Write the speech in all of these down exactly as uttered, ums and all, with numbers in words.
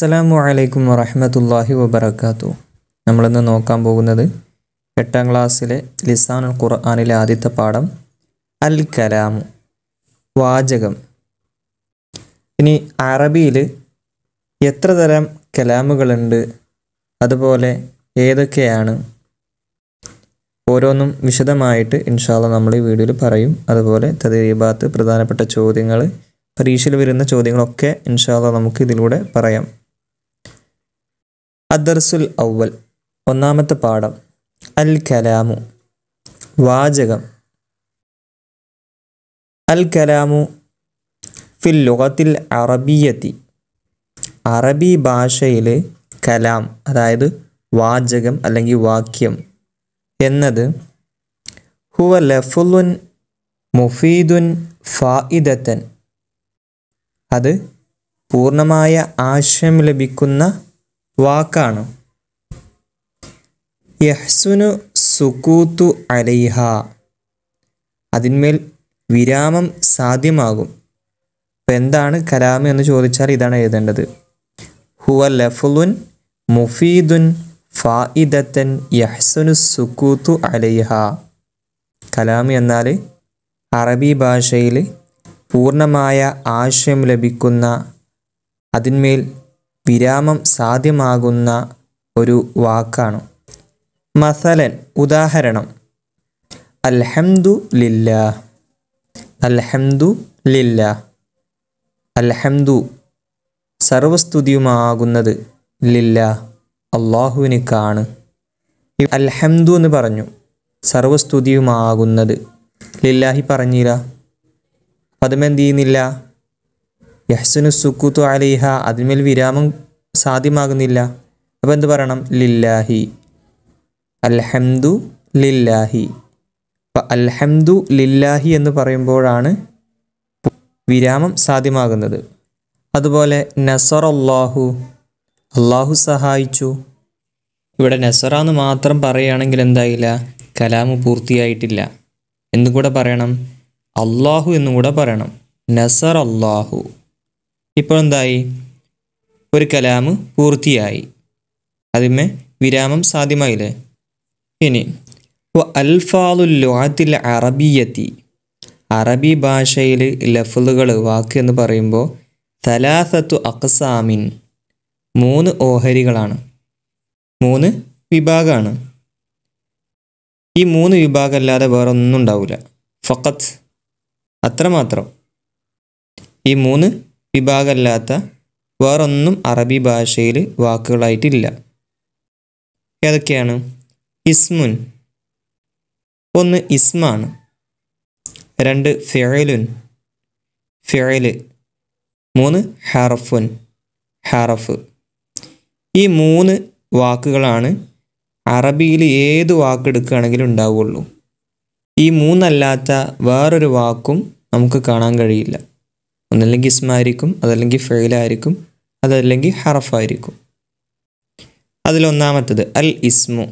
അസ്സലാമു അലൈക്കും വറഹ്മത്തുള്ളാഹി വബറകാതുഹു. നമ്മൾ ഇന്ന് നോക്കാൻ പോകുന്നത് എട്ടാം ക്ലാസ്സിലെ ലിസാനുൽ ഖുർആനിലെ ആദ്യത്തെ പാഠം അൽ കലാം, വാചകം. ഇനി അറബിയിൽ എത്ര തരം കലാമുകളുണ്ട്, അതുപോലെ ഏതൊക്കെയാണ്, ഓരോന്നും വിശദമായിട്ട് ഇൻഷാ അല്ലാഹ് നമ്മൾ ഈ വീഡിയോയിൽ പറയും. അതുപോലെ തദരീബാത്ത്, പ്രധാനപ്പെട്ട ചോദ്യങ്ങൾ, പരീക്ഷയിൽ വരുന്ന ചോദ്യങ്ങളൊക്കെ ഇൻഷാ അല്ലാഹ് നമുക്ക് ഇതിലൂടെ പറയാം. അദ്ദർസുൽ അവൽ, ഒന്നാമത്തെ പാഠം അൽ കലാമു, വാചകം. അൽ കലാമു ഫിൽ ലുഗത്തിൽ അറബിയത്തി, അറബി ഭാഷയിലെ കലാം അതായത് വാചകം അല്ലെങ്കിൽ വാക്യം എന്നത് ഹുവ ലഫ്ലുൻ മുഫീദുൻ ഫായിദതൻ, അത് പൂർണ്ണമായ ആശയം ലഭിക്കുന്ന വാക്കാണ്. യഹ്സുനു സുകൂതു അലൈഹ, അതിന്മേൽ വിരാമം സാധ്യമാകും. അപ്പം എന്താണ് കലാം എന്ന് ചോദിച്ചാൽ ഇതാണ് എഴുതേണ്ടത്. ഹുവ ലഫ്ലുൻ മുഫീദുൻ ഫായിദതൻ യഹ്സുനു സുകൂതു അലൈഹ. കലാം എന്നാൽ അറബി ഭാഷയിൽ പൂർണ്ണമായ ആശയം ലഭിക്കുന്ന, അതിന്മേൽ വിരാമം സാധ്യമാകുന്ന ഒരു വാക്കാണ്. മസലൻ, ഉദാഹരണം, അൽഹംദു ലില്ലാഹ്, അൽഹംദു ലില്ലാഹ്, അൽഹംദു സർവസ്തുതിയുമാകുന്നത്, ലില്ലാഹ് അള്ളാഹുവിനേക്കാണ്. അൽഹംദു എന്ന് പറഞ്ഞു, സർവസ്തുതിയുമാകുന്നത് ലില്ലാഹി പറഞ്ഞില്ല. പദമെന്ത് ചെയ്യുന്നില്ല? യഹ്സുനു സുക്കൂത്തു അലൈഹ, അതിന്മേൽ വിരാമം സാധ്യമാകുന്നില്ല. അപ്പോൾ എന്ത് പറയണം? ലില്ലാഹി, അൽഹംദു ലില്ലാഹി. അപ്പം അൽഹംദു ലില്ലാഹി എന്ന് പറയുമ്പോഴാണ് വിരാമം സാധ്യമാകുന്നത്. അതുപോലെ നസറല്ലാഹു, അള്ളാഹു സഹായിച്ചു. ഇവിടെ നസറ എന്ന് മാത്രം പറയുകയാണെങ്കിൽ എന്തായില്ല, കലാമു പൂർത്തിയായിട്ടില്ല. എന്നുകൂടെ പറയണം? അള്ളാഹു എന്നും കൂടെ പറയണം. നസർ അള്ളാഹു. ഇപ്പോൾ എന്തായി? ഒരു കലാമ് പൂർത്തിയായി, അതിന്മേ വിരാമം സാധ്യമായില്ലേ. ഇനി അൽഫാലുൽ ലുഅത്തിൽ അറബിയത്തി, അറബി ഭാഷയിൽ ലഫ്ലുകൾ, വാക്ക് എന്ന് പറയുമ്പോൾ തലാസത്തു അഖ്സാമിൻ, മൂന്ന് ഓഹരികളാണ്, മൂന്ന് വിഭാഗമാണ്. ഈ മൂന്ന് വിഭാഗം അല്ലാതെ വേറെ ഒന്നും ഉണ്ടാവില്ല. ഫഖത്ത്, അത്രമാത്രം. ഈ മൂന്ന് വിഭാഗമല്ലാത്ത വേറൊന്നും അറബി ഭാഷയിൽ വാക്കുകളായിട്ടില്ല. ഏതൊക്കെയാണ്? ഇസ്മുൻ, ഒന്ന് ഇസ്മാണ്. രണ്ട് ഫിഅലുൻ, ഫിഅല്. മൂന്ന് ഹർഫുൻ, ഹർഫ്. ഈ മൂന്ന് വാക്കുകളാണ് അറബിയിൽ ഏത് വാക്കെടുക്കുകയാണെങ്കിലും ഉണ്ടാവുള്ളൂ. ഈ മൂന്നല്ലാത്ത വേറൊരു വാക്കും നമുക്ക് കാണാൻ കഴിയില്ല. ഒന്നല്ലെങ്കിൽ ഇസ്മായിരിക്കും, അതല്ലെങ്കിൽ ഫെയിലായിരിക്കും, അതല്ലെങ്കിൽ ഹറഫായിരിക്കും. അതിലൊന്നാമത്തത് അൽ ഇസ്മു.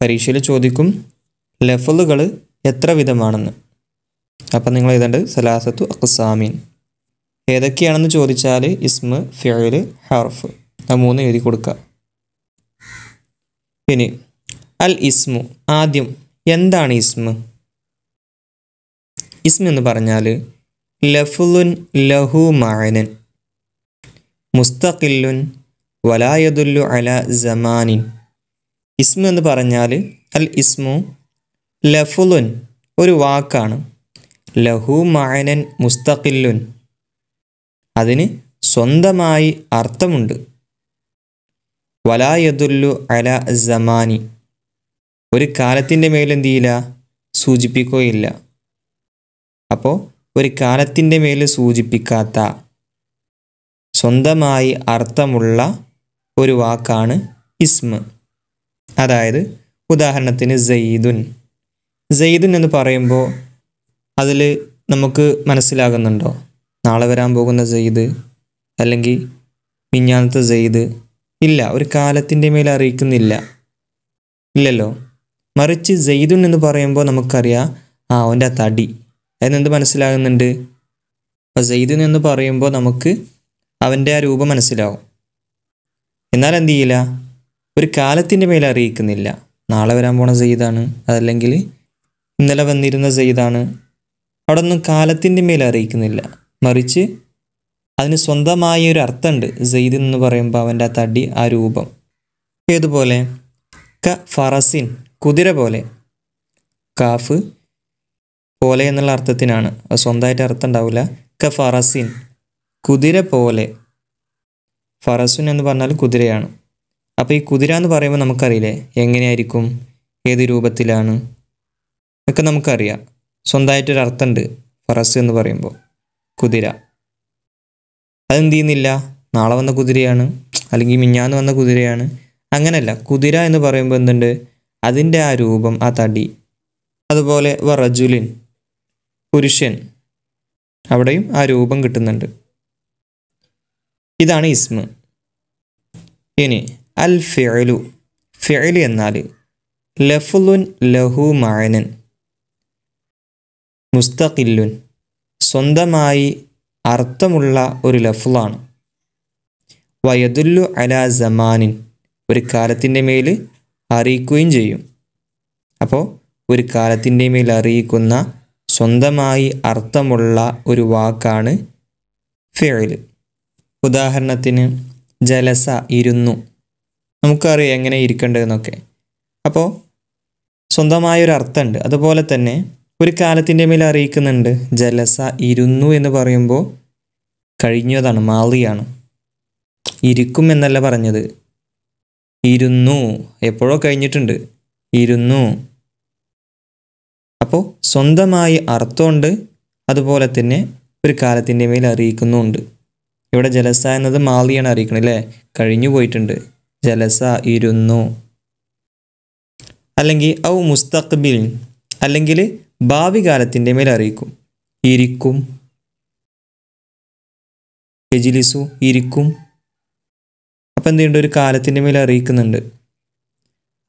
പരീക്ഷയിൽ ചോദിക്കും ലഫ്ലുകൾ എത്ര വിധമാണെന്ന്. അപ്പം നിങ്ങൾ എഴുതേണ്ടത് സലാസത്തു അഖ്സാമീൻ. ഏതൊക്കെയാണെന്ന് ചോദിച്ചാൽ ഇസ്മ, ഫെയിൽ, ഹർഫ്, ആ മൂന്ന് എഴുതി കൊടുക്കുക. പിന്നെ അൽ ഇസ്മു, ആദ്യം എന്താണ് ഇസ്മ? ഇസ്മ എന്ന് പറഞ്ഞാൽ ലഫ്ലുൻ ലഹു മഅനൻ മുസ്തഖില്ലുൻ വലാ യദുല്ലു അലാ സമാനിൻ. ഇസ്മ എന്ന് പറഞ്ഞാൽ അൽ ഇസ്മു ലഫ്ലുൻ, ഒരു വാക്കാണ്, ലഹു മഅനൻ മുസ്തഖില്ലുൻ, അതിന് സ്വന്തമായി അർത്ഥമുണ്ട്, വലാ യദുല്ലു അലാ സമാനി, ഒരു കാലത്തിൻ്റെ മേലെന്ത് ചെയ്യില്ല, സൂചിപ്പിക്കുകയില്ല. അപ്പോൾ ഒരു കാലത്തിൻ്റെ മേൽ സൂചിപ്പിക്കാത്ത സ്വന്തമായി അർത്ഥമുള്ള ഒരു വാക്കാണ് ഇസ്മ. അതായത് ഉദാഹരണത്തിന് സെയ്ദുൻ, സെയ്ദുൻ എന്ന് പറയുമ്പോൾ അതിൽ നമുക്ക് മനസ്സിലാകുന്നുണ്ടോ നാളെ വരാൻ പോകുന്ന സെയ്ദ്, അല്ലെങ്കിൽ മിഞ്ഞാനത്തെ സെയ്ദ്? ഇല്ല, ഒരു കാലത്തിൻ്റെ മേൽ അറിയിക്കുന്നില്ല, ഇല്ലല്ലോ. മറിച്ച് സെയ്ദുൻ എന്ന് പറയുമ്പോൾ നമുക്കറിയാം, ആ അവൻ്റെ ആ തടി എന്നെന്ത് മനസ്സിലാകുന്നുണ്ട്. അപ്പോൾ സെയ്ദുൻ എന്ന് പറയുമ്പോൾ നമുക്ക് അവൻ്റെ ആ രൂപം മനസ്സിലാവും. എന്നാൽ എന്തു ചെയ്യില്ല, ഒരു കാലത്തിൻ്റെ മേലെ അറിയിക്കുന്നില്ല. നാളെ വരാൻ പോണ സെയ്താണ്, അതല്ലെങ്കിൽ ഇന്നലെ വന്നിരുന്ന സെയ്താണ്. അവിടെ ഒന്നും കാലത്തിൻ്റെ മേലെ അറിയിക്കുന്നില്ല, മറിച്ച് അതിന് സ്വന്തമായ ഒരു അർത്ഥമുണ്ട്. സെയ്ദ് എന്ന് പറയുമ്പോൾ അവൻ്റെ ആ തടി, ആ രൂപം. ഏതുപോലെ? ക ഫറസിൻ, കുതിര പോലെ. കാഫ് പോലെ എന്നുള്ള അർത്ഥത്തിനാണ്, അത് സ്വന്തമായിട്ട് അർത്ഥം ഉണ്ടാവില്ല. ക ഫറസിൻ, കുതിര പോലെ. ഫറസുൻ എന്ന് പറഞ്ഞാൽ കുതിരയാണ്. അപ്പോൾ ഈ കുതിര എന്ന് പറയുമ്പോൾ നമുക്കറിയില്ലേ എങ്ങനെയായിരിക്കും, ഏത് രൂപത്തിലാണ് ഒക്കെ നമുക്കറിയാം. സ്വന്തമായിട്ടൊരു അർത്ഥമുണ്ട് ഫറസ് എന്ന് പറയുമ്പോൾ, കുതിര. അതെന്ത് ചെയ്യുന്നില്ല, നാളെ വന്ന കുതിരയാണ് അല്ലെങ്കിൽ മിഞ്ഞാന്ന് വന്ന കുതിരയാണ്, അങ്ങനെയല്ല. കുതിര എന്ന് പറയുമ്പോൾ എന്തുണ്ട്, അതിൻ്റെ ആ രൂപം, ആ തടി. അതുപോലെ വ റജുലിൻ, പുരുഷൻ. അവിടെയും ആ രൂപം കിട്ടുന്നുണ്ട്. ഇതാണ് ഇസ്മ. ഇനി അൽ ഫിഅലു, ഫിഅലു എന്നാൽ ലഫ്ലുൻ ലഹു മഅനൻ മുസ്തഖില്ലുൻ, സ്വന്തമായി അർത്ഥമുള്ള ഒരു ലഫ്ലാണ്. വയദുല്ലു അലാ സമാനിൻ, ഒരു കാലത്തിൻ്റെ മേൽ അറിയിക്കുകയും ചെയ്യും. അപ്പോൾ ഒരു കാലത്തിൻ്റെ മേൽ അറിയിക്കുന്ന സ്വന്തമായി അർത്ഥമുള്ള ഒരു വാക്കാണ് ഫിഅൽ. ഉദാഹരണത്തിന് ജലസ, ഇരുന്നു. നമുക്കറിയാം എങ്ങനെ ഇരിക്കേണ്ടതെന്നൊക്കെ. അപ്പോൾ സ്വന്തമായൊരു അർത്ഥമുണ്ട്. അതുപോലെ തന്നെ ഒരു കാലത്തിൻ്റെ മേൽ അറിയിക്കുന്നുണ്ട്. ജലസ, ഇരുന്നു എന്ന് പറയുമ്പോൾ കഴിഞ്ഞതാണ്, മാളിയാണ്. ഇരിക്കും എന്നല്ല പറഞ്ഞത്, ഇരുന്നു, എപ്പോഴോ കഴിഞ്ഞിട്ടുണ്ട്, ഇരുന്നു. അപ്പോൾ സ്വന്തമായി അർത്ഥമുണ്ട്, അതുപോലെ തന്നെ ഒരു കാലത്തിൻ്റെ മേൽ അറിയിക്കുന്നുമുണ്ട്. ഇവിടെ ജലസ എന്നത് മാളിയാണ് അറിയിക്കണം അല്ലേ, കഴിഞ്ഞു പോയിട്ടുണ്ട്. ജലസ, ഇരുന്നു. അല്ലെങ്കിൽ ഔ മുസ്തഖ്ബിൽ, അല്ലെങ്കിൽ ഭാവി കാലത്തിൻ്റെ മേൽ അറിയിക്കും. ഇരിക്കും, യജ്ലിസു, ഇരിക്കും. അപ്പം എന്ത് ചെയ്യേണ്ട, ഒരു കാലത്തിൻ്റെ മേൽ അറിയിക്കുന്നുണ്ട്.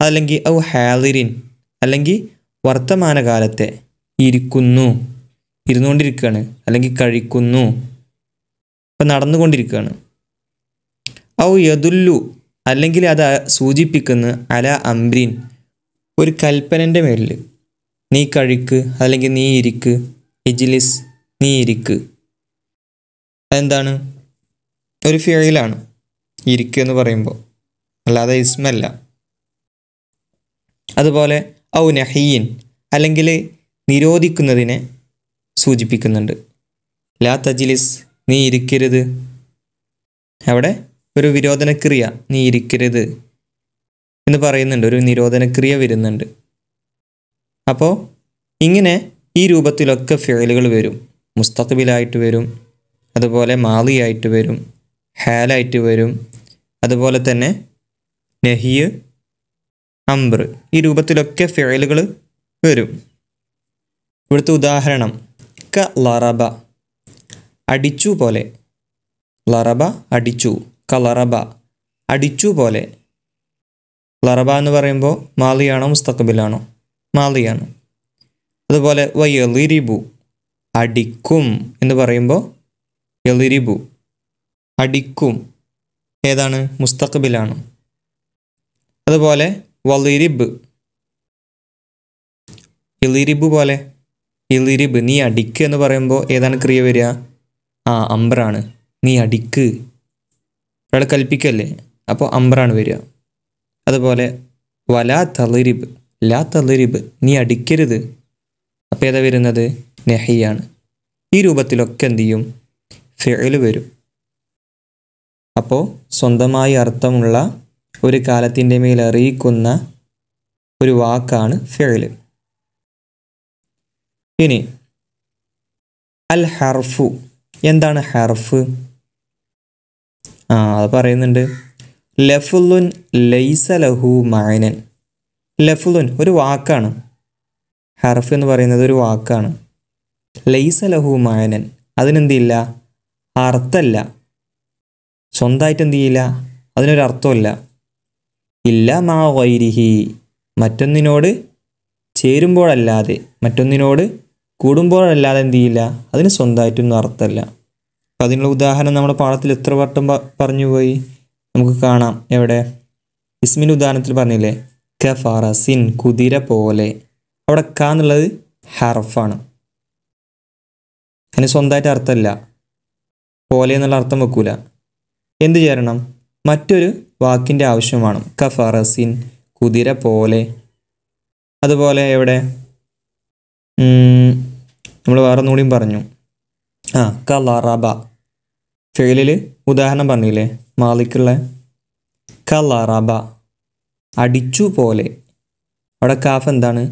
അല്ലെങ്കിൽ ഔ ഹാദിരിൻ, അല്ലെങ്കിൽ വർത്തമാനകാലത്തെ. ഇരിക്കുന്നു, ഇരുന്നുകൊണ്ടിരിക്കുകയാണ്, അല്ലെങ്കിൽ കഴിക്കുന്നു, ഇപ്പം നടന്നുകൊണ്ടിരിക്കുകയാണ്. ഔ യദുല്ലു, അല്ലെങ്കിൽ അത് സൂചിപ്പിക്കുന്ന അല അംബ്രീൻ, ഒരു കൽപ്പനൻ്റെ മേലിൽ. നീ കഴിക്ക്, അല്ലെങ്കിൽ നീ ഇരിക്ക്. ഇജ്ലിസ്, നീ ഇരിക്ക്. അതെന്താണ്, ഒരു ഫിഅലാണ് ഇരിക്കുക എന്ന് പറയുമ്പോൾ, അല്ലാതെ ഇസ്മല്ല. അതുപോലെ ഔ നഹീൻ, അല്ലെങ്കിൽ നിരോധിക്കുന്നതിനെ സൂചിപ്പിക്കുന്നുണ്ട്. ലാ തജ്ലിസ്, നീ ഇരിക്കരുത്. അവിടെ ഒരു വിരോധനക്രിയ, നീ ഇരിക്കരുത് എന്ന് പറയുന്നുണ്ട്, ഒരു നിരോധനക്രിയ വരുന്നുണ്ട്. അപ്പോൾ ഇങ്ങനെ ഈ രൂപത്തിലൊക്കെ ഫിഅലുകൾ വരും. മുസ്തഖ്ബിലായിട്ട് വരും, അതുപോലെ മാളിയായിട്ട് വരും, ഹാലായിട്ട് വരും, അതുപോലെ തന്നെ നഹിയ, അംർ, ഈ രൂപത്തിലൊക്കെ ഫിഅലുകൾ വരും. ഇവിടുത്തെ ഉദാഹരണം ക ലറബ, അടിച്ചു പോലെ. ലറബ, അടിച്ചു. കലറബ, അടിച്ചു പോലെ. ലറബ എന്ന് പറയുമ്പോൾ മാളിയാണോ മുസ്തഖ്ബിലാണോ? മാളിയാണ്. അതുപോലെ വയലിരിബു, അടിക്കും എന്ന് പറയുമ്പോൾ എലിരിബു, അടിക്കും, ഏതാണ്, മുസ്തഖ്ബിലാണ്. അതുപോലെ വലിരിബ്, എലിരിബ് പോലെ. എലിരിബ്, നീ അടിക്കുക എന്ന് പറയുമ്പോൾ ഏതാണ് ക്രിയ വരിക? ആ അംബ്രാണ്, നീ അടിക്ക്. ഒരാൾ കൽപ്പിക്കല്ലേ, അപ്പോൾ അംബ്രാണ് വരിക. അതുപോലെ വലാ തളിരിബ്, ലാ തളിരിബ്, നീ അടിക്കരുത്. അപ്പോൾ ഏതാ വരുന്നത്? നെഹിയാണ്. ഈ രൂപത്തിലൊക്കെ എന്ത് ചെയ്യും, ഫിഅൽ വരും. അപ്പോൾ സ്വന്തമായി അർത്ഥമുള്ള ഒരു കാലത്തിൻ്റെ മേൽ അറിയിക്കുന്ന ഒരു വാക്കാണ് ഫിഅൽ. ഇനി അൽ ഹർഫു, എന്താണ് ഹർഫ്? ആ അത് പറയുന്നുണ്ട്. ലഫ്ലുൻ ലൈസ ലഹു മഅനൻ, ലഫ്ലുൻ ഒരു വാക്കാണ്. ഹർഫ് എന്ന് പറയുന്നത് ഒരു വാക്കാണ്. ലൈസ ലഹു മഅനൻ, അതിനെന്തില്ല, അർത്ഥമല്ല, സ്വന്തമായിട്ട് എന്ത് ചെയ്യില്ല, അതിനൊരർത്ഥമില്ല. ഇല്ല മാ ഗൈരിഹി, മറ്റൊന്നിനോട് ചേരുമ്പോഴല്ലാതെ, മറ്റൊന്നിനോട് കൂടുമ്പോഴല്ലാതെ എന്ത് ചെയ്യില്ല, അതിന് സ്വന്തമായിട്ടൊന്നും അർത്ഥമല്ല. അപ്പം അതിനുള്ള ഉദാഹരണം നമ്മുടെ പാഠത്തിൽ എത്ര വട്ടം പറഞ്ഞുപോയി, നമുക്ക് കാണാം. എവിടെ ഇസ്മിൻ്റെ ഉദാഹരണത്തിൽ പറഞ്ഞില്ലേ കഫറസിൻ കുതിര പോലെ, അവിടെ ക എന്നുള്ളത് ഹർഫാണ്, അതിന് സ്വന്തമായിട്ട് അർത്ഥമില്ല, പോലെ എന്നുള്ള അർത്ഥം വെക്കൂല. എന്ത് ചേരണം? മറ്റൊരു വാക്കിൻ്റെ ആവശ്യമാണ്. കഫറസിൻ കുതിര പോലെ. അതുപോലെ എവിടെ നമ്മൾ വേറെ ഒന്നുകൂടിയും പറഞ്ഞു, ആ കലറബ ഫെയിലിൽ ഉദാഹരണം പറഞ്ഞില്ലേ മാളിക്കുള്ള കലറബ അടിച്ചു പോലെ, അവിടെ കാഫ് എന്താണ്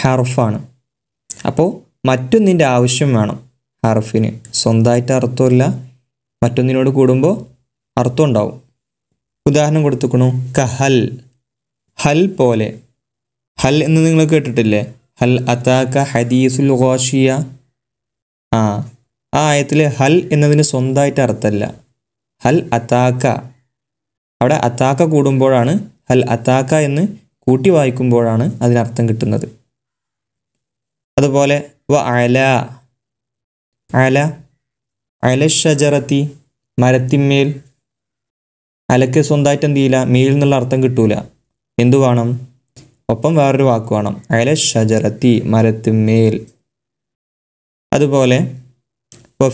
ഹർഫാണ്. അപ്പോൾ മറ്റൊന്നിൻ്റെ ആവശ്യം വേണം ഹർഫിന്, സ്വന്തമായിട്ട് അർത്ഥമില്ല, മറ്റൊന്നിനോട് കൂടുമ്പോൾ അർത്ഥം ഉണ്ടാവും. ഉദാഹരണം കൊടുത്തുക്കണു കഹൽ ഹൽ പോലെ. ഹൽ എന്ന് നിങ്ങൾ കേട്ടിട്ടില്ലേ? ഹൽ അതാക ഹദീസുൽ ഗാശിയ. ആ ആ ആയത്തിൽ ഹൽ എന്നതിന് സ്വന്തമായിട്ട് അർത്ഥമല്ല. ഹൽ അതാക, അവിടെ അതാക കൂടുമ്പോഴാണ്, ഹൽ അതാക എന്ന് കൂട്ടി വായിക്കുമ്പോഴാണ് അതിനർത്ഥം കിട്ടുന്നത്. അതുപോലെ വ അല അല അല ഷജറത്തി മരത്തിന്മേൽ, അലക്ക് സ്വന്തമായിട്ട് എന്ത് ചെയ്യില്ല, മേൽ എന്നുള്ള അർത്ഥം കിട്ടൂല. എന്തു വേണം? ഒപ്പം വേറൊരു വാക്ക് വേണം, അല ഷജറത്തി മരത്തിന്മേൽ. അതുപോലെ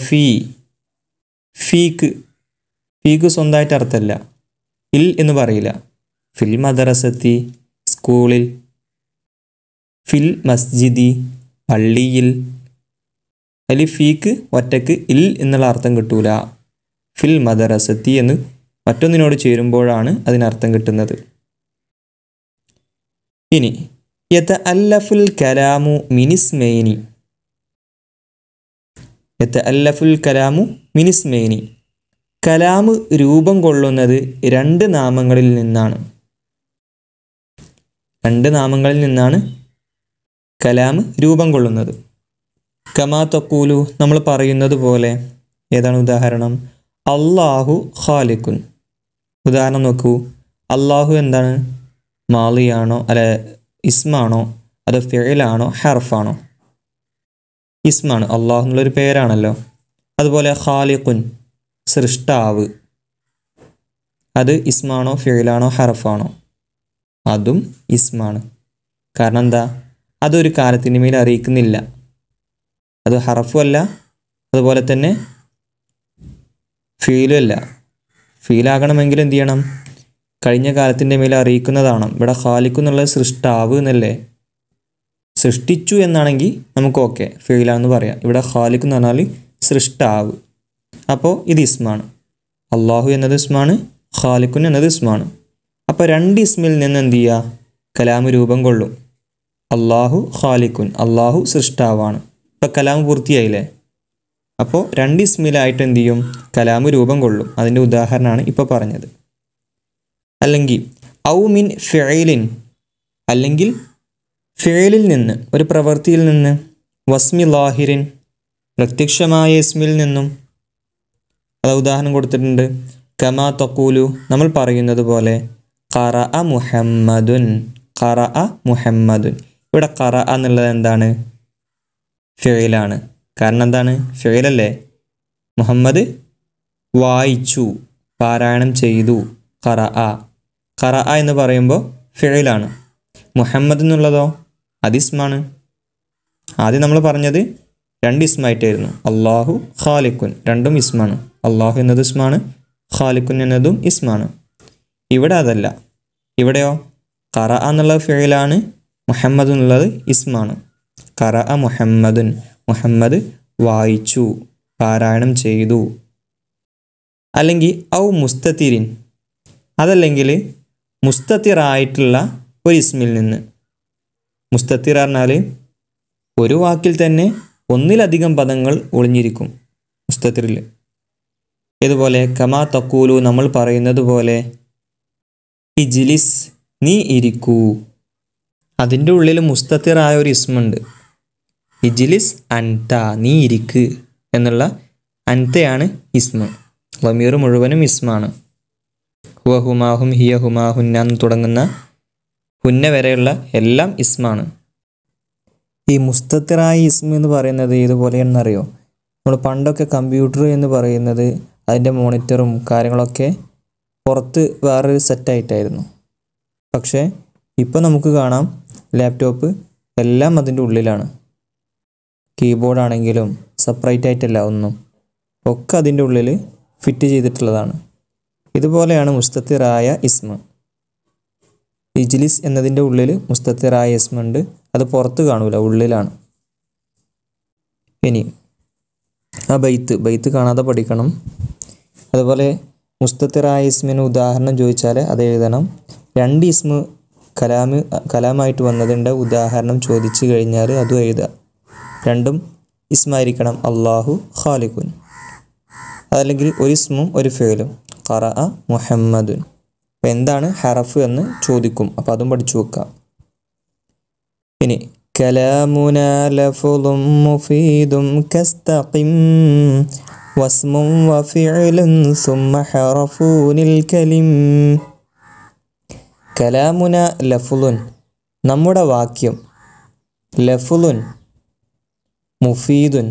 ഫീ ഫീക്ക്, ഫീക്ക് സ്വന്തമായിട്ട് അർത്ഥമല്ല, ഇൽ എന്ന് പറയില്ല. ഫിൽ മദ്രസത്തി സ്കൂളിൽ, ഫിൽ മസ്ജിദി പള്ളിയിൽ, അതിൽ ഫീക്ക് ഒറ്റക്ക് ഇൽ എന്നുള്ള അർത്ഥം കിട്ടൂല. ഫിൽ മദ്രസത്തി എന്ന് മറ്റൊന്നിനോട് ചേരുമ്പോഴാണ് അതിനർത്ഥം കിട്ടുന്നത്. ഇനി യത അല്ലഫുൽ കലാമു മിനിസ്മേനി, യത അല്ലഫുൽ കലാമു മിനിസ്മേനി, കലാമ് രൂപം കൊള്ളുന്നത് രണ്ട് നാമങ്ങളിൽ നിന്നാണ്. രണ്ട് നാമങ്ങളിൽ നിന്നാണ് കലാമ് രൂപം കൊള്ളുന്നത്. കമാ തഖൂലു നമ്മൾ പറയുന്നത് പോലെ. ഏതാണ് ഉദാഹരണം? അല്ലാഹു ഖാലിഖുൻ. ഉദാഹരണം നോക്കൂ, അല്ലാഹു എന്താണ്, മാളിയാണോ അല്ല ഇസ്മാണോ അതോ ഫിഇലാണോ ഹർഫാണോ? ഇസ്മാണ്, അള്ളാഹു എന്നുള്ളൊരു പേരാണല്ലോ. അതുപോലെ ഖാലിഖുൻ സൃഷ്ടാവ്, അത് ഇസ്മാണോ ഫിഇലാണോ ഹർഫാണോ? അതും ഇസ്മാണ്. കാരണം എന്താ, അതൊരു കാലത്തിന് മേൽ അറിയിക്കുന്നില്ല, അത് ഹർഫുമല്ല, അതുപോലെ തന്നെ ഫീലുമല്ല. ഫീലാകണമെങ്കിൽ എന്ത് ചെയ്യണം? കഴിഞ്ഞ കാലത്തിൻ്റെ മേൽ അറിയിക്കുന്നതാണ്. ഇവിടെ ഖാലിഖ് എന്നുള്ളത് സൃഷ്ടാവ് എന്നല്ലേ, സൃഷ്ടിച്ചു എന്നാണെങ്കിൽ നമുക്ക് ഓക്കെ ഫീലാണെന്ന് പറയാം. ഇവിടെ ഖാലിഖ് എന്ന് പറഞ്ഞാൽ സൃഷ്ടാവ്, അപ്പോൾ ഇത് ഇസ്മാണ്. അള്ളാഹു എന്നത് ഇസ്മാണ്, ഖാലിഖുൻ എന്നത് ഇസ്മാണ്. അപ്പോൾ രണ്ട് ഇസ്മിൽ നിന്ന് എന്ത് ചെയ്യുക, കലാമ് രൂപം കൊള്ളും. അള്ളാഹു ഖാലിഖുൻ, അള്ളാഹു സൃഷ്ടാവാണ്. ഇപ്പോൾ കലാമ് പൂർത്തിയായില്ലേ? അപ്പോൾ രണ്ട് ഇസ്മിലായിട്ട് എന്ത് ചെയ്യും, കലാമ് രൂപം കൊള്ളും. അതിൻ്റെ ഉദാഹരണമാണ് ഇപ്പോൾ പറഞ്ഞത്. അല്ലെങ്കിൽ ഔ മിൻ ഫിഇലിൻ, അല്ലെങ്കിൽ ഫിഇലിൽ നിന്ന്, ഒരു പ്രവൃത്തിയിൽ നിന്ന്, വസ്മി ലാഹിറിൻ പ്രത്യക്ഷമായ ഇസ്മിൽ നിന്നും. അത് ഉദാഹരണം കൊടുത്തിട്ടുണ്ട്, കമാ തഖൂലു നമ്മൾ പറയുന്നത് പോലെ ഖറഅ മുഹമ്മദുൻ, ഖറഅ മുഹമ്മദുൻ. ഇവിടെ ഖറഅ എന്നുള്ളത് എന്താണ്, ഫിഇലാണ്. കാരണം എന്താണ്, ഫിഇലല്ലേ, മുഹമ്മദ് വായിച്ചു, പാരായണം ചെയ്തു. ഖറഅ ഖറഅ എന്ന് പറയുമ്പോൾ ഫിഇലാണ്. മുഹമ്മദ് എന്നുള്ളതോ അതിസ്മാണ്. ആദ്യം നമ്മൾ പറഞ്ഞത് രണ്ട് ഇസ്മായിട്ടായിരുന്നു, അള്ളാഹു ഖാലിഖുൻ, രണ്ടും ഇസ്മാണ്. അള്ളാഹു എന്നത് ഇസ്മാണ്, ഖാലിഖുൻ എന്നതും ഇസ്മാണ്. ഇവിടെ അതല്ല, ഇവിടെയോ ഖറഅ എന്നുള്ളത് ഫിഇലാണ്, മുഹമ്മദ് എന്നുള്ളത് ഇസ്മാണ്. ഖറഅ മുഹമ്മദുൻ, മുഹമ്മദ് വായിച്ചു, പാരായണം ചെയ്തു. അല്ലെങ്കിൽ ഔ മുസ്തതിരിൻ, അതല്ലെങ്കിൽ മുസ്തതിറായിട്ടുള്ള ഒരു ഇസ്മിൽ നിന്ന്. മുസ്തതിർ പറഞ്ഞാൽ ഒരു വാക്കിൽ തന്നെ ഒന്നിലധികം പദങ്ങൾ ഒളിഞ്ഞിരിക്കും മുസ്തതിറിൽ. ഇതുപോലെ കമാ തഖൂലു നമ്മൾ പറയുന്നത് പോലെ ഇജ്ലിസ് നീ ഇരിക്കൂ, അതിൻ്റെ ഉള്ളിൽ മുസ്തതിറായ ഒരു ഇസ്മുണ്ട്. ഇജ്ലിസ് അൻത നീ ഇരിക്ക് എന്നുള്ള അൻതയാണ് ഇസ്മ, ലമീർ മുഴുവനും ഇസ്മാണ്. ഹുവ ഹുമാഹും ഹിയ ഹുമാ ഹുന്ന എന്ന് തുടങ്ങുന്ന ഹുന്ന വരെയുള്ള എല്ലാം ഇസ്മാണ്. ഈ മുസ്തതിറായ ഇസ്മ എന്ന് പറയുന്നത് ഇതുപോലെയാണെന്നറിയോ, നമ്മൾ പണ്ടൊക്കെ കമ്പ്യൂട്ടർ എന്ന് പറയുന്നത് അതിൻ്റെ മോണിറ്ററും കാര്യങ്ങളൊക്കെ പുറത്ത് വേറൊരു സെറ്റ് ആയിട്ടായിരുന്നു. പക്ഷേ ഇപ്പോൾ നമുക്ക് കാണാം ലാപ്ടോപ്പ് എല്ലാം അതിൻ്റെ ഉള്ളിലാണ്. കീബോർഡ് ആണെങ്കിലും സെപ്പറേറ്റ് ആയിട്ടല്ല, ഒന്നും ഒക്കെ അതിൻ്റെ ഉള്ളിൽ ഫിറ്റ് ചെയ്തിട്ടുള്ളതാണ്. ഇതുപോലെയാണ് മുസ്തത്തിറായ ഇസ്മ. ഇജ്ലിസ് എന്നതിൻ്റെ ഉള്ളിൽ മുസ്തത്തിറായ ഇസ്മ ഉണ്ട്, അത് പുറത്ത് കാണൂല, ഉള്ളിലാണ്. ഇനി ആ ബൈത്ത് ബൈത്ത് കാണാതെ പഠിക്കണം. അതുപോലെ മുസ്തത്തിറായ ഇസ്മിന് ഉദാഹരണം ചോദിച്ചാൽ അത് എഴുതണം. രണ്ട് ഇസ്മ കലാമ് കലാമായിട്ട് വന്നതിൻ്റെ ഉദാഹരണം ചോദിച്ചു കഴിഞ്ഞാൽ അതും എഴുതുക. രണ്ടും ഇസ്മായിരിക്കണം, അള്ളാഹു, ഖാലിഖുൻ. അതല്ലെങ്കിൽ ഒരു ഇസ്മും ഒരു ഫേലും. ഖറഅ മുഹമ്മദുൻ. അപ്പോൾ എന്താണ് ഹറഫ് എന്ന് ചോദിക്കും, അപ്പോൾ അതും പഠിച്ചു വെക്കാം. ഇനി കലാമുന ലഫ്ളും മുഫീദും കസ്തഖിം വസ്മും വഫിഉലുൻ സുമ്മ ഹറഫൂനിൽ കലിം. കലാമുന ലഫ്ളുൻ, നമ്മുടെ വാക്യം. ലഫ്ളുൻ മുഫീദുൻ,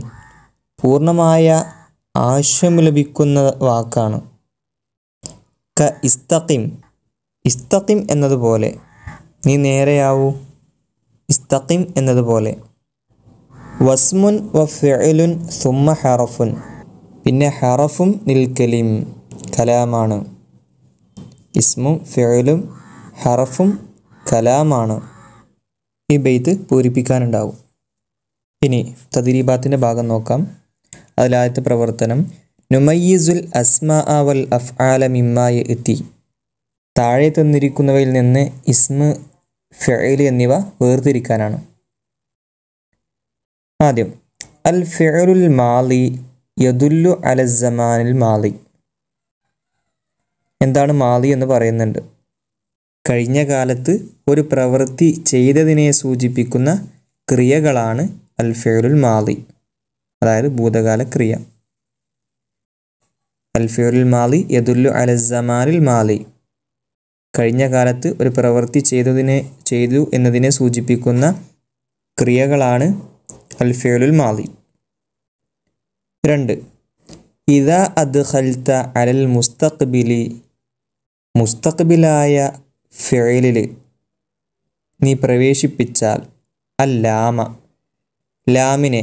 പൂർണ്ണമായ ആശയം ലഭിക്കുന്ന വാക്കാണ്. ക ഇസ്തഖിം, ഇസ്തഖിം എന്നതുപോലെ, നീ നേരെയാവൂ, ഇസ്തഖിം എന്നതുപോലെ. വസ്മുൻ വഫിഉലുൻ സുമ്മ ഹറഫുൻ, പിന്നെ ഹറഫും നിൽക്കലിം, കലാമാണ്. ഇസ്മും ഫിഉലും ഹറഫും കലാമാണ്. ഈ ബൈത്ത് പൂരിപ്പിക്കാനുണ്ടാവും. ഇനി തദ്രീബാത്തിൻ്റെ ഭാഗം നോക്കാം. അതിലാദ്യത്തെ പ്രവർത്തനം നുമയ്യിസുൽ അസ്മാ വൽ അഫ്ആല മിമ്മാ യഅതി. താഴെ തന്നിരിക്കുന്നവയിൽ നിന്ന് ഇസ്മ, ഫഇൽ എന്നിവ വേർതിരിക്കാനാണ്. ആദ്യം അൽ ഫിഉലുൽ മാളി യദുല്ലു അല സമാനിൽ മാളി. എന്താണ് മാളി എന്ന് പറയുന്നുണ്ട്? കഴിഞ്ഞ കാലത്ത് ഒരു പ്രവൃത്തി ചെയ്തതിനെ സൂചിപ്പിക്കുന്ന ക്രിയകളാണ് അൽ ഫിഉലുൽ മാളി, അതായത് ഭൂതകാല ക്രിയ. അൽഫിയുൽ മാളി യദുല്ലു അല സമാനിൽ മാളി, കഴിഞ്ഞ കാലത്ത് ഒരു പ്രവൃത്തി ചെയ്തതിനെ ചെയ്തു എന്നതിനെ സൂചിപ്പിക്കുന്ന ക്രിയകളാണ് അൽഫിയുൽ മാളി. രണ്ട് ഇദാ അദ്ഖൽത അലൽ മുസ്തഖ്ബിലി, മുസ്തഖ്ബിലായ ഫിഇലിൽ നീ പ്രവേശിപ്പിച്ചാൽ അൽ ലാമ, ലാമിനെ.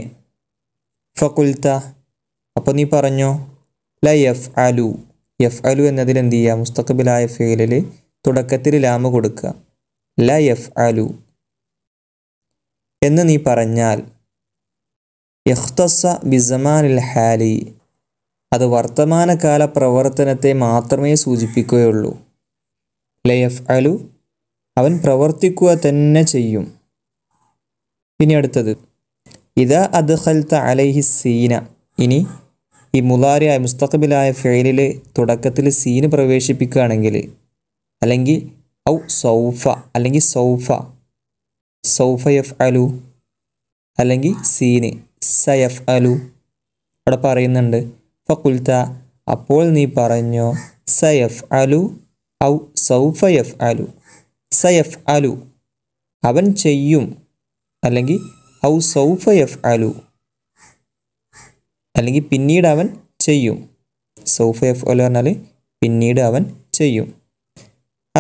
ഫഖുൽത, അപ്പോൾ നീ പറഞ്ഞോ ല യഫ്അലു, യഫ്അലു എന്നതിൽ എന്ത് ചെയ്യുക? മുസ്തഖ്ബിലായ ഫീലിൽ തുടക്കത്തിൽ ലാമ കൊടുക്കുക, ല യഫ്അലു എന്ന് നീ പറഞ്ഞാൽ യഖ്തസ ബിസമാനിൽ ഹാലി, അത് വർത്തമാനകാല പ്രവർത്തനത്തെ മാത്രമേ സൂചിപ്പിക്കുകയുള്ളൂ. ല യഫ്അലു, അവൻ പ്രവർത്തിക്കുക തന്നെ ചെയ്യും. ഇനി അടുത്തത് ഇദാ അദ്ഖൽത അലൈഹി സീന, ഇനി ഈ മുലാരിയായ മുസ്തഖ്ബിലായ ഫഇലിൽ തുടക്കത്തിൽ സീന് പ്രവേശിപ്പിക്കുകയാണെങ്കിൽ, അല്ലെങ്കിൽ ഔ സൗഫ, അല്ലെങ്കിൽ സൗഫ, സൗഫ യഫ്അലു, അല്ലെങ്കിൽ സീന് സയഫ്അലു, അവിടെ പറയുന്നുണ്ട് ഫഖുൽത, അപ്പോൾ നീ പറഞ്ഞോ സയഫ്അലു ഔ സൗഫ യഫ്അലു, സയഫ്അലു അവൻ ചെയ്യും, അല്ലെങ്കിൽ ഔ സൗഫ യഫ്അലു അല്ലെങ്കിൽ പിന്നീട് അവൻ ചെയ്യും. സൗഫ യഫ്അലു പറഞ്ഞാൽ പിന്നീട് അവൻ ചെയ്യും.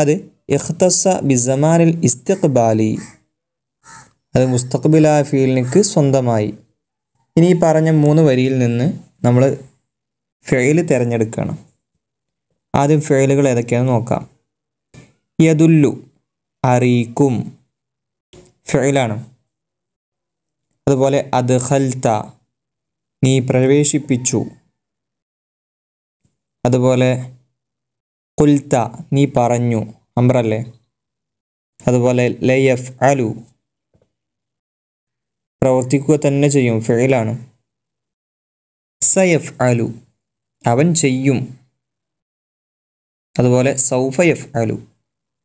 അത് ഇഖ്തസ ബിസമാനിൽ ഇസ്തിഖ്ബാലി, അത് മുസ്തഖ്ബിലായ ഫീലിനിക്ക് സ്വന്തമായി. ഇനി ഈ പറഞ്ഞ മൂന്ന് വരിയിൽ നിന്ന് നമ്മൾ ഫഇൽ തിരഞ്ഞെടുക്കണം. ആദ്യം ഫഇലുകൾ ഏതൊക്കെയാണെന്ന് നോക്കാം. യദുല്ലു അറീക്കും ഫഇലാണ്. അതുപോലെ അദ്ഖൽത നീ പ്രവേശിപ്പിച്ചു. അതുപോലെ ഖുൽത നീ പറഞ്ഞു, അംറല്ലേ. അതുപോലെ ല യഫ്അലു പ്രവർത്തിക്കുക തന്നെ ചെയ്യും, ഫഇലാണ്. സയഫ്അലു അവൻ ചെയ്യും. അതുപോലെ സൗഫ യഫ്അലു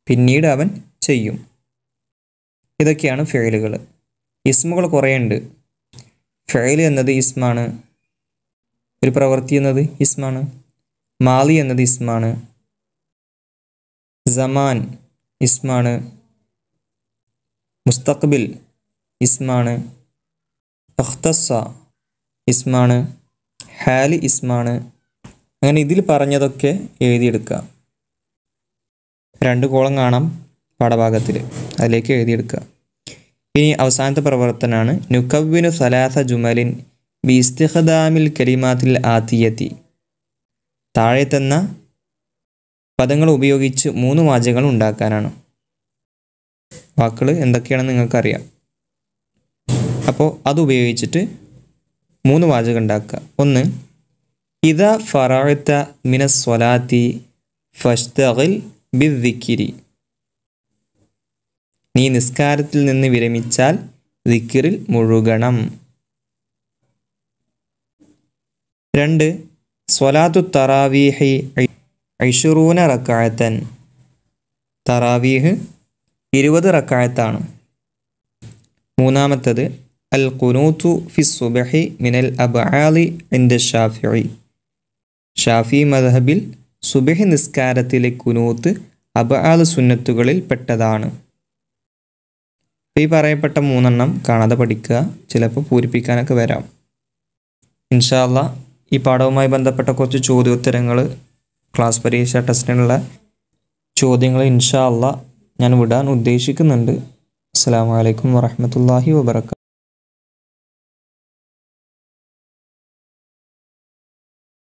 പിന്നീട് അവൻ ചെയ്യും. ഇതൊക്കെയാണ് ഫഇലുകൾ. ഇസ്മുകൾ കുറേയുണ്ട്. ഫഇൽ എന്നത് ഇസ്മാണ്, ഒരു പ്രവൃത്തി എന്നത് ഇസ്മാണ്, മാളി എന്നത് ഇസ്മാണ്, സമാൻ ഇസ്മാണ്, മുസ്തഖ്ബിൽ ഇസ്മാണ്, ഇഖ്തസ ഇസ്മാണ്, ഹാലി ഇസ്മാണ്. അങ്ങനെ ഇതിൽ പറഞ്ഞതൊക്കെ എഴുതിയെടുക്കുക. രണ്ട് കോളം കാണാം പാഠഭാഗത്തിൽ, അതിലേക്ക് എഴുതിയെടുക്കുക. ഇനി അവസാനത്തെ പ്രവർത്തനമാണ് നുകവ്വിനു സലാസ ജുമലിൻ ബി ഇസ്തിഖ്ദാമിൽ കലിമാത്തിൽ ആതിയതി. താഴെ തന്ന പദങ്ങൾ ഉപയോഗിച്ച് മൂന്ന് വാചകങ്ങൾ ഉണ്ടാക്കാനാണ്. വാക്കുകൾ എന്തൊക്കെയാണെന്ന് നിങ്ങൾക്കറിയാം. അപ്പോൾ അതുപയോഗിച്ചിട്ട് മൂന്ന് വാചകം ഉണ്ടാക്കുക. ഒന്ന്, ഇദാ ഫറഅത മിനസ് സ്വലാത്തി ഫശ്തഗിൽ ബിദ്ദിക്രി. നീ നിസ്കാരത്തിൽ നിന്ന് വിരമിച്ചാൽ ദിക്റിൽ മുഴുകണം. രണ്ട്, സ്വലാത്തു തറാവീഹി ഇശ്റൂന റക്അതൻ. തറാവീഹ് ഇരുപത് റക്അത്താണ്. മൂന്നാമത്തേത് അൽ ഖുനൂതു ഫി സുബ്ഹി മിനൽ അബ്ആദി ഇൻദ ശാഫിഈ. ഷാഫി മദ്ഹബിൽ സുബ്ഹി നിസ്കാരത്തിലെ ഖുനൂത്ത് അബ്ആദ് സുന്നത്തുകളിൽ പെട്ടതാണ്. ഈ പറയപ്പെട്ട മൂന്നെണ്ണം കാണാതെ പഠിക്കുക, ചിലപ്പോൾ പൂരിപ്പിക്കാനൊക്കെ വരാം. ഇൻഷാ അല്ലാഹ് ഈ പാഠവുമായി ബന്ധപ്പെട്ട കുറച്ച് ചോദ്യോത്തരങ്ങൾ, ക്ലാസ് പരീക്ഷ ടെസ്റ്റിനുള്ള ചോദ്യങ്ങൾ ഇൻഷാ അല്ലാഹ് ഞാൻ വിടാൻ ഉദ്ദേശിക്കുന്നുണ്ട്. അസ്സലാമു അലൈക്കും വറഹ്മത്തുള്ളാഹി വബറകാതുഹു.